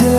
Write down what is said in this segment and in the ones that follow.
Till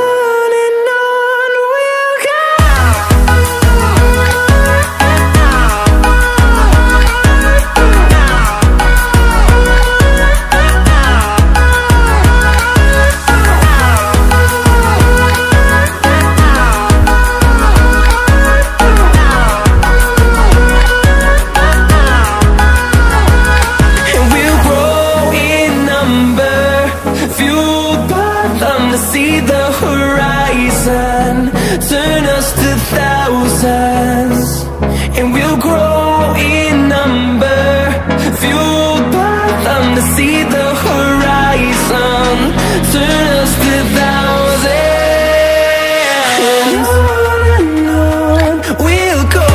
See the horizon, turn us to thousands, and we'll grow in number, fueled by them to see the horizon, turn us to thousands, and on we'll go,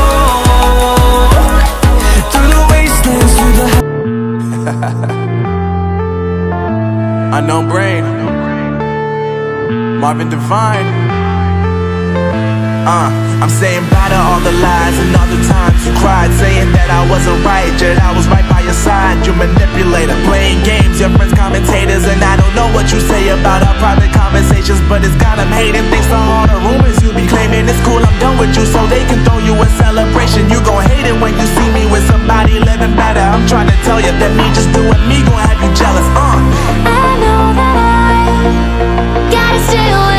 through the wastelands, through the Unknown Brain, Marvin Devine. I'm saying bye to all the lies and all the times you cried, saying that I wasn't right, yet I was right by your side. You manipulator, playing games, your friends commentators, and I don't know what you say about our private conversations, but it's got them hating, thanks to all the rumors you be claiming. It's cool, I'm done with you, so they can throw you a celebration. You gon' hate it when you see me with somebody living better. I'm trying to tell you that me just doing me gon' have you jealous. I know that I gotta stay away.